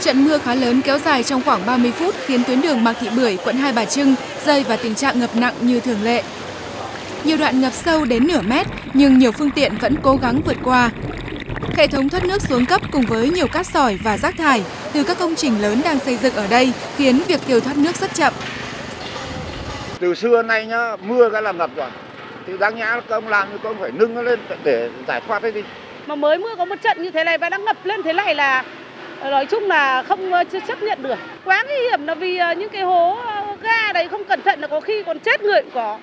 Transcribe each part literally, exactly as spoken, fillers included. Trận mưa khá lớn kéo dài trong khoảng ba mươi phút khiến tuyến đường Mạc Thị Bưởi, quận Hai Bà Trưng rơi vào tình trạng ngập nặng như thường lệ. Nhiều đoạn ngập sâu đến nửa mét nhưng nhiều phương tiện vẫn cố gắng vượt qua. Hệ thống thoát nước xuống cấp cùng với nhiều cát sỏi và rác thải từ các công trình lớn đang xây dựng ở đây khiến việc tiêu thoát nước rất chậm. Từ xưa nay nhá, mưa đã làm ngập rồi. Thì đáng nhã công làm thì công phải nâng nó lên để giải thoát thế đi. Mà mới mưa có một trận như thế này và đang ngập lên thế này là nói chung là không chấp nhận được. Quá nguy hiểm là vì những cái hố ga đấy không cẩn thận là có khi còn chết người cũng có.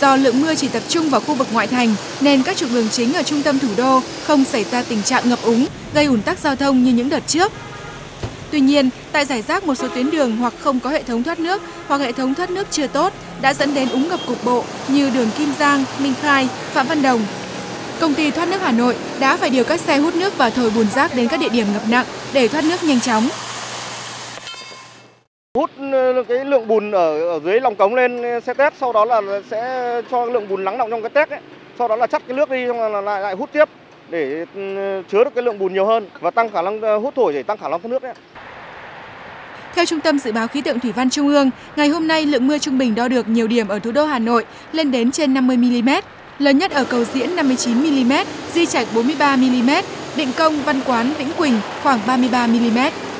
Do lượng mưa chỉ tập trung vào khu vực ngoại thành nên các trục đường chính ở trung tâm thủ đô không xảy ra tình trạng ngập úng, gây ùn tắc giao thông như những đợt trước. Tuy nhiên, tại rải rác một số tuyến đường hoặc không có hệ thống thoát nước hoặc hệ thống thoát nước chưa tốt đã dẫn đến úng ngập cục bộ như đường Kim Giang, Minh Khai, Phạm Văn Đồng. Công ty thoát nước Hà Nội đã phải điều các xe hút nước và thổi bùn rác đến các địa điểm ngập nặng để thoát nước nhanh chóng. Hút cái lượng bùn ở, ở dưới lòng cống lên xe tét, sau đó là sẽ cho lượng bùn lắng đọng trong cái tét ấy. Sau đó là chắt cái nước đi, xong là lại, lại hút tiếp để chứa được cái lượng bùn nhiều hơn và tăng khả năng hút thổi để tăng khả năng thoát nước ấy. Theo Trung tâm Dự báo Khí tượng Thủy văn Trung ương, ngày hôm nay lượng mưa trung bình đo được nhiều điểm ở thủ đô Hà Nội lên đến trên năm mươi mi-li-mét, lớn nhất ở cầu Diễn năm mươi chín mi-li-mét, Di Trạch bốn mươi ba mi-li-mét, Định Công Văn Quán Vĩnh Quỳnh khoảng ba mươi ba mi-li-mét.